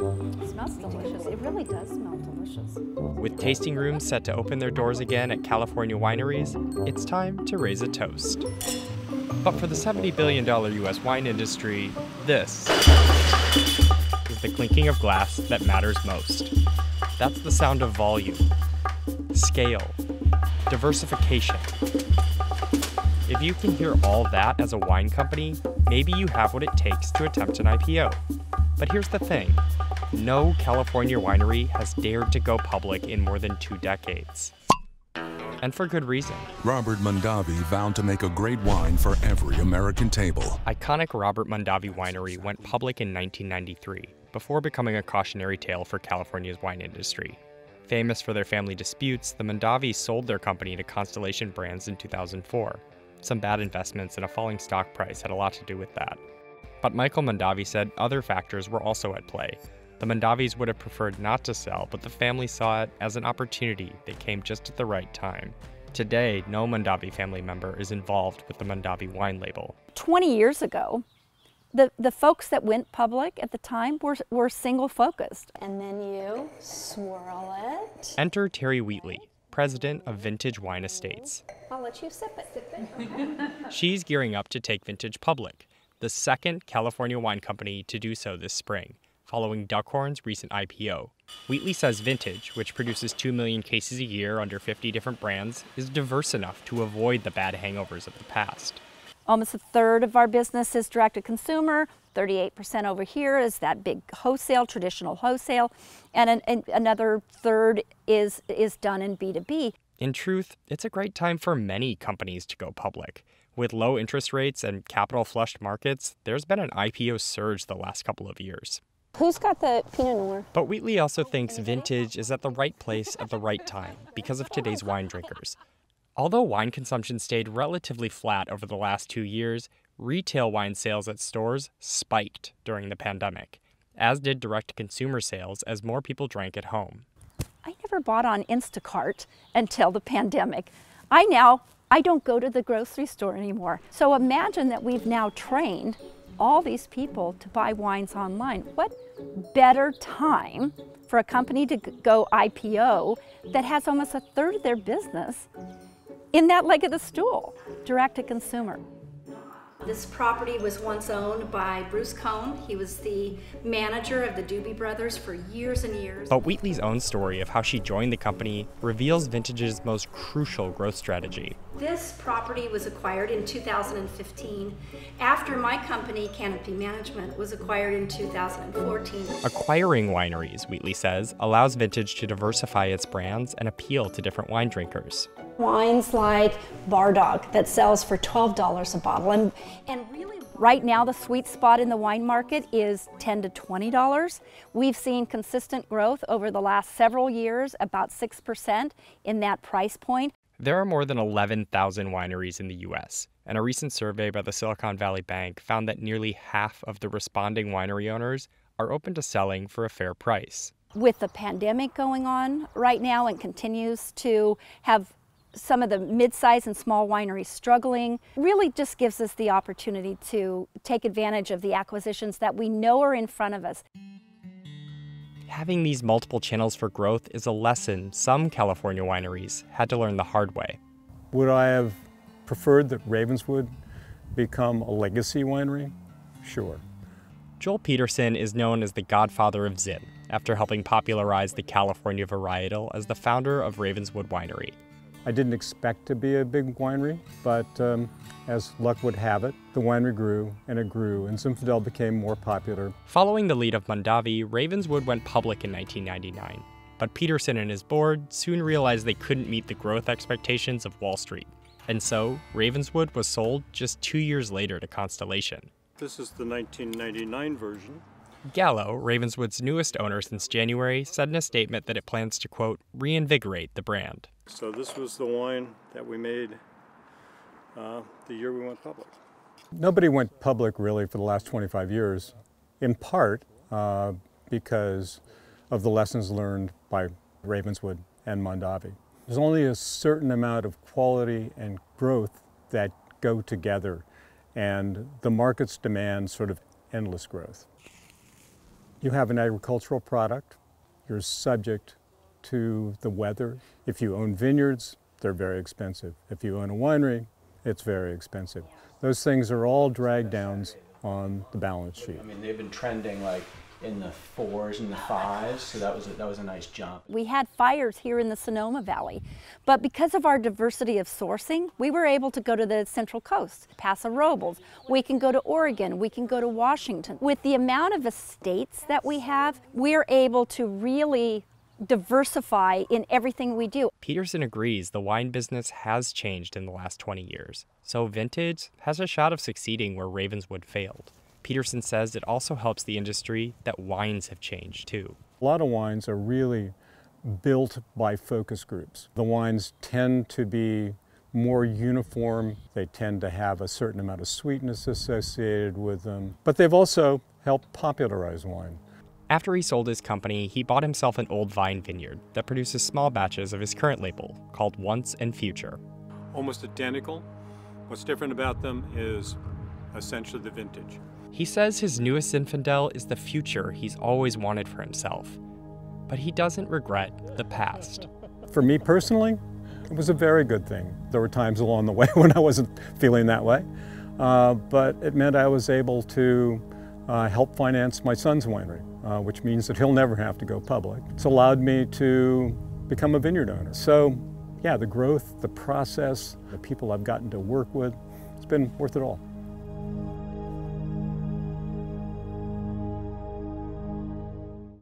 It smells delicious. It really does smell delicious. With tasting rooms set to open their doors again at California wineries, it's time to raise a toast. But for the $70 billion U.S. wine industry, this is the clinking of glass that matters most. That's the sound of volume, scale, diversification. If you can hear all that as a wine company, maybe you have what it takes to attempt an IPO. But here's the thing. No California winery has dared to go public in more than 2 decades. And for good reason. Robert Mondavi vowed to make a great wine for every American table. Iconic Robert Mondavi Winery went public in 1993, before becoming a cautionary tale for California's wine industry. Famous for their family disputes, the Mondavis sold their company to Constellation Brands in 2004. Some bad investments and a falling stock price had a lot to do with that. But Michael Mondavi said other factors were also at play. The Mondavis would have preferred not to sell, but the family saw it as an opportunity that came just at the right time. Today, no Mondavi family member is involved with the Mondavi wine label. 20 years ago, the folks that went public at the time were single focused. And then you swirl it. Enter Terry Wheatley, president of Vintage Wine Estates. I'll let you sip it. Sip it. Okay. She's gearing up to take Vintage public, the second California wine company to do so this spring, following Duckhorn's recent IPO. Wheatley says Vintage, which produces 2 million cases a year under 50 different brands, is diverse enough to avoid the bad hangovers of the past. Almost a third of our business is direct-to-consumer, 38% over here is that big wholesale, traditional wholesale, and another third is done in B2B. In truth, it's a great time for many companies to go public. With low interest rates and capital-flushed markets, there's been an IPO surge the last couple of years. Who's got the Pinot Noir? But Wheatley also thinks Vintage is at the right place at the right time because of today's wine drinkers. Although wine consumption stayed relatively flat over the last 2 years, retail wine sales at stores spiked during the pandemic, as did direct-to-consumer sales as more people drank at home. I never bought on Instacart until the pandemic. I don't go to the grocery store anymore. So imagine that we've now trained all these people to buy wines online. What better time for a company to go IPO that has almost a third of their business in that leg of the stool, direct to consumer. This property was once owned by Bruce Cohn. He was the manager of the Doobie Brothers for years and years. But Wheatley's own story of how she joined the company reveals Vintage's most crucial growth strategy. This property was acquired in 2015 after my company, Canopy Management, was acquired in 2014. Acquiring wineries, Wheatley says, allows Vintage to diversify its brands and appeal to different wine drinkers. Wines like Bardock that sells for $12 a bottle. And really, right now the sweet spot in the wine market is $10 to $20. We've seen consistent growth over the last several years, about 6% in that price point. There are more than 11,000 wineries in the U.S., and a recent survey by the Silicon Valley Bank found that nearly half of the responding winery owners are open to selling for a fair price. With the pandemic going on right now and continues to have some of the mid-size and small wineries struggling, really just gives us the opportunity to take advantage of the acquisitions that we know are in front of us. Having these multiple channels for growth is a lesson some California wineries had to learn the hard way. Would I have preferred that Ravenswood become a legacy winery? Sure. Joel Peterson is known as the godfather of Zin, after helping popularize the California varietal as the founder of Ravenswood Winery. I didn't expect to be a big winery, but as luck would have it, the winery grew and it grew, and Zinfandel became more popular. Following the lead of Mondavi, Ravenswood went public in 1999, but Peterson and his board soon realized they couldn't meet the growth expectations of Wall Street, and so Ravenswood was sold just 2 years later to Constellation. This is the 1999 version. Gallo, Ravenswood's newest owner since January, said in a statement that it plans to, quote, reinvigorate the brand. So this was the wine that we made the year we went public. Nobody went public really for the last 25 years, in part because of the lessons learned by Ravenswood and Mondavi. There's only a certain amount of quality and growth that go together, and the markets demand sort of endless growth. You have an agricultural product, you're subject to the weather. If you own vineyards, they're very expensive. If you own a winery, it's very expensive. Those things are all drag downs on the balance sheet. I mean, they've been trending like in the 4s and the 5s, so that was a nice jump. We had fires here in the Sonoma Valley, but because of our diversity of sourcing, we were able to go to the Central Coast, Paso Robles. We can go to Oregon, we can go to Washington. With the amount of estates that we have, we're able to really diversify in everything we do. Peterson agrees the wine business has changed in the last 20 years, so vintage has a shot of succeeding where Ravenswood failed. Peterson says it also helps the industry that wines have changed too. A lot of wines are really built by focus groups. The wines tend to be more uniform. They tend to have a certain amount of sweetness associated with them, but they've also helped popularize wine. After he sold his company, he bought himself an old vine vineyard that produces small batches of his current label called Once and Future. Almost identical. What's different about them is essentially the vintage. He says his newest Zinfandel is the future he's always wanted for himself, but he doesn't regret the past. For me personally, it was a very good thing. There were times along the way when I wasn't feeling that way, but it meant I was able to help finance my son's winery, which means that he'll never have to go public. It's allowed me to become a vineyard owner. So yeah, the growth, the process, the people I've gotten to work with, it's been worth it all.